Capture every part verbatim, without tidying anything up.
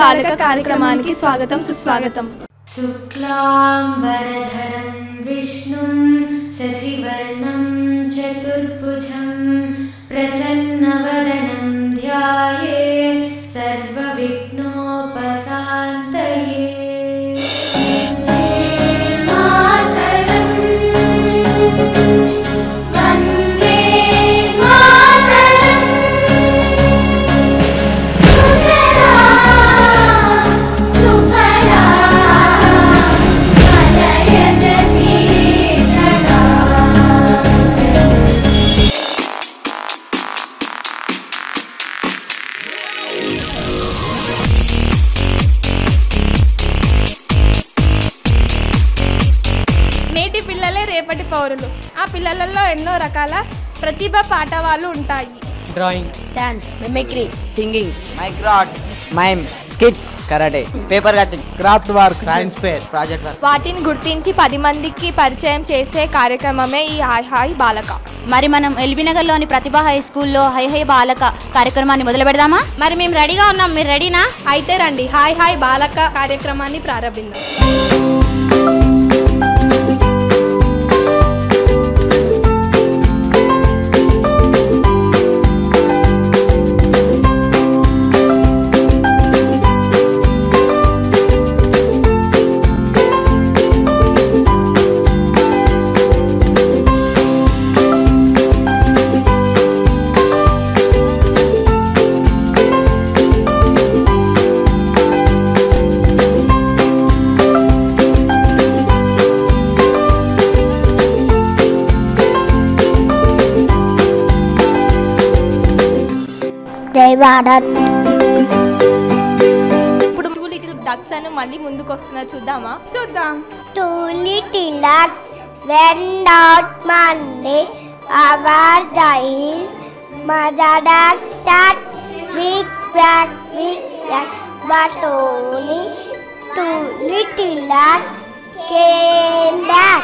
బాలిక కార్యక్రమానికి స్వాగతం సుస్వాగతం. శుక్లాంబరధరం విష్ణుం శశివర్ణం చతుర్భుజం ప్రసన్నవదనం ధ్యాయే సర్వవిఘ్నోపశాంతయే. రేపటి పౌరులు. ఆ పిల్లలలో ఎన్నో రకాల ప్రతిభ పాఠవాలు ఉంటాయి. Drawing, dance, mimicry, singing, micro art, mime, skits, karate, paper cutting, craft work, science fair, project work. వాటిని గుర్తించి పది మందికి పరిచయం చేసే కార్యక్రమమే ఈ హై హై బాలక. మరి మనం ఎల్బీనగర్లోని ప్రతిభ హై స్కూల్లో హై హై బాలక కార్యక్రమాన్ని మొదలు పెడదామా? మరి మేము రెడీగా ఉన్నాం, మీరు రెడీనా? అయితే రండి, హై హై బాలక కార్యక్రమాన్ని ప్రారంభిద్దాం. ఇప్పుడు టూ లిటిల్ డక్స్ అని మళ్ళీ ముందుకు వస్తున్నా, చూద్దామా? చూద్దాం. Two little ducks went out Monday our child mother duck said big black big black but only two little ducks came back.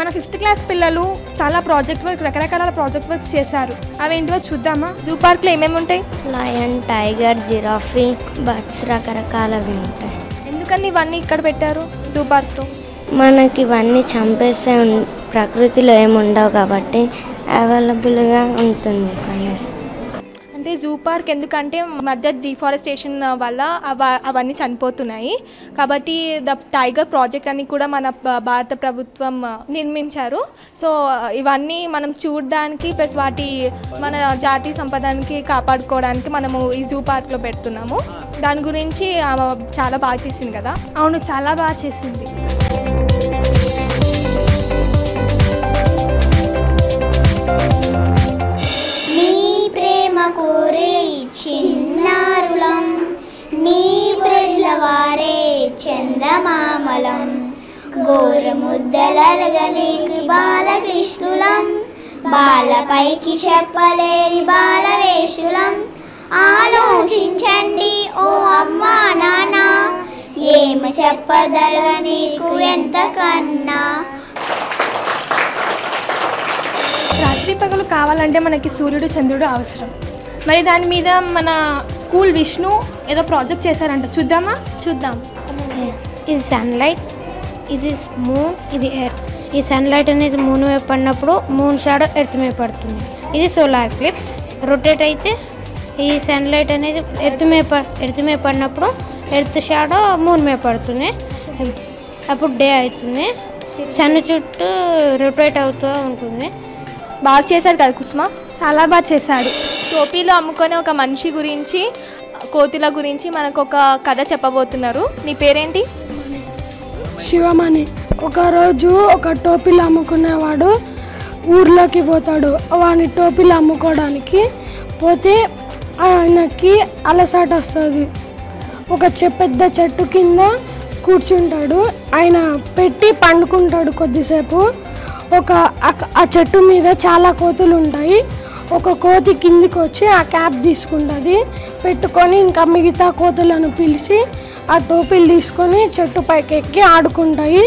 మన ఫిఫ్త్ క్లాస్ పిల్లలు చాలా ప్రాజెక్ట్ వర్క్, రకరకాల ప్రాజెక్ట్ వర్క్స్ చేశారు. అవి ఏంటివో చూద్దామా? జూ పార్క్లో ఏమేమి ఉంటాయి? లయన్, టైగర్, జిరాఫీ, బర్డ్స్ రకరకాలవి ఉంటాయి. ఎందుకని ఇవన్నీ ఇక్కడ పెట్టారు జూ పార్క్లో? మనకి ఇవన్నీ చంపేసే ప్రకృతిలో ఏమి ఉండవు కాబట్టి అవైలబుల్గా ఉంటుంది. అంటే జూ పార్క్ ఎందుకంటే మధ్య డిఫారెస్టేషన్ వల్ల అవ అవన్నీ చనిపోతున్నాయి కాబట్టి ద టైగర్ ప్రాజెక్ట్ అని కూడా మన భారత ప్రభుత్వం నిర్మించారు. సో ఇవన్నీ మనం చూడడానికి ప్లస్ వాటి మన జాతీయ సంపదానికి కాపాడుకోవడానికి మనము ఈ జూ పార్క్లో పెడుతున్నాము. దాని గురించి చాలా బాగా చేసింది కదా? అవును, చాలా బాగా చేసింది. కోరే చిన్నారులం నీ ప్రజలవారే చందమామలం గోరముద్దలరగనేకి బాలకృష్ణులం బాలపైకి చెప్పలేని బాలవేషులం. ఆలోచించండి ఓ అమ్మా నాన్న, ఏమి చెప్పదల నీకు ఎంత కన్నా. రాత్రి పగలు కావాలంటే మనకి సూర్యుడు చంద్రుడు అవసరం. మరి దాని మీద మన స్కూల్ విష్ణు ఏదో ప్రాజెక్ట్ చేశారంట, చూద్దామా? చూద్దాం. ఇది సన్లైట్, ఇది మూన్, ఇది ఎర్త్. ఈ సన్లైట్ అనేది మూన్ మీద పడినప్పుడు మూన్ షాడో ఎర్త్ మీద పడుతుంది. ఇది సోలార్ ఎక్లిప్స్. రొటేట్ అయితే ఈ సన్లైట్ అనేది ఎర్త్ మీద ప ఎర్త్ మీద పడినప్పుడు ఎర్త్ షాడో మూన్ మీద పడుతుంది, అప్పుడు డే అవుతుంది. సన్ చుట్టూ రొటేట్ అవుతూ ఉంటుంది. బాగా చేశారు కదా కుసుమ? చాలా బాగా చేశాడు. టోపీలో అమ్ముకునే ఒక మనిషి గురించి, కోతిల గురించి మనకు ఒక కథ చెప్పబోతున్నారు. నీ పేరేంటి? శివమణి. ఒకరోజు ఒక టోపీలు అమ్ముకునేవాడు ఊర్లోకి పోతాడు. వాని టోపీలు అమ్ముకోవడానికి పోతే ఆయనకి అలసాట వస్తుంది. ఒక పెద్ద చెట్టు కింద కూర్చుంటాడు. ఆయన పెట్టి పండుకుంటాడు కొద్దిసేపు. ఒక ఆ చెట్టు మీద చాలా కోతులు ఉంటాయి. ఒక కోతి కిందికి వచ్చి ఆ క్యాప్ తీసుకుంటుంది, పెట్టుకొని ఇంకా మిగతా కోతులను పిలిచి ఆ టోపీలు తీసుకొని చెట్టు పైకి ఎక్కి ఆడుకుంటాయి.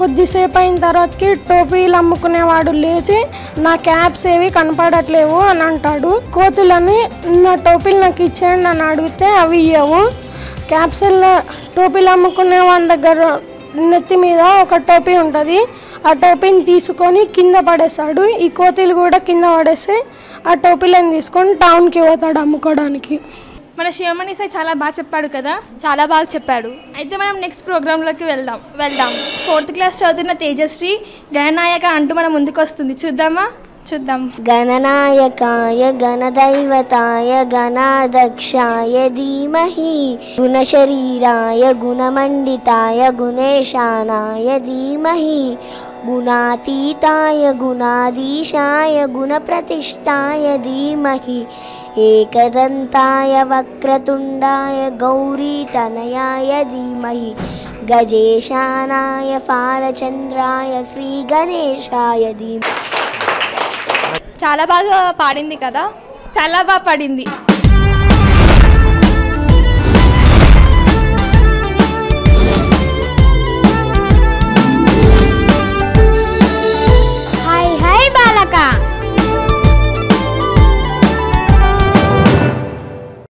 కొద్దిసేపు అయిన తర్వాతకి టోపీలు అమ్ముకునేవాడు లేచి నా క్యాప్స్ ఏవి కనపడట్లేవు అని అంటాడు. కోతులని నా టోపీలు నాకు ఇచ్చేయండి అని అడిగితే అవి ఇవ్వవు. క్యాప్సెల్ టోపీలు అమ్ముకునే వాళ్ళ దగ్గర నెత్తి మీద ఒక టోపీ ఉంటుంది, ఆ టోపీని తీసుకొని కింద పడేస్తాడు. ఈ కోతులు కూడా కింద పడేస్తే ఆ టోపీలను తీసుకొని టౌన్కి పోతాడు అమ్ముకోవడానికి. మన శివమణి సార్ చాలా బాగా చెప్పాడు కదా. చాలా బాగా చెప్పాడు. అయితే మనం నెక్స్ట్ ప్రోగ్రాంలోకి వెళ్దాం వెళ్దాం ఫోర్త్ క్లాస్ చదువుతున్న తేజశ్రీ గణనాయక అంటూ మన ముందుకు వస్తుంది. చూద్దామా? చూద్దాం. గణనాయకాయ గణదైవతాయ గణాధ్యక్షాయ ధీమహి గుణశరీరాయ గుణమండితాయ గుణేశానాయ ధీమహి గుణాతీతాయ గుణాధీశాయ గుణప్రతిష్ఠాయ ధీమహి ఏకదంతాయ వక్రతుండాయ గౌరీతనయాయ ధీమహి గజేశానాయ ఫాలచంద్రాయ శ్రీ గణేశాయ ధీమహి. చాలా బాగా పాడింది కదా, చాలా బాగా పాడింది.